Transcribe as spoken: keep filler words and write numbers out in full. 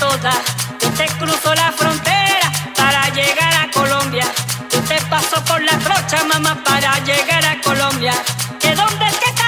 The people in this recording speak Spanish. toda. Usted cruzó la frontera para llegar a Colombia. Usted pasó por la trocha, mamá, para llegar a Colombia. ¿Que dónde es que